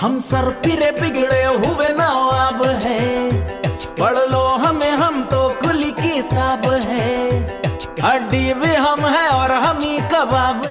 हम सर फिरे बिगड़े हुए नवाब है, पढ़ लो हमें हम तो खुली किताब है, हड्डी भी हम है और हम ही कबाब।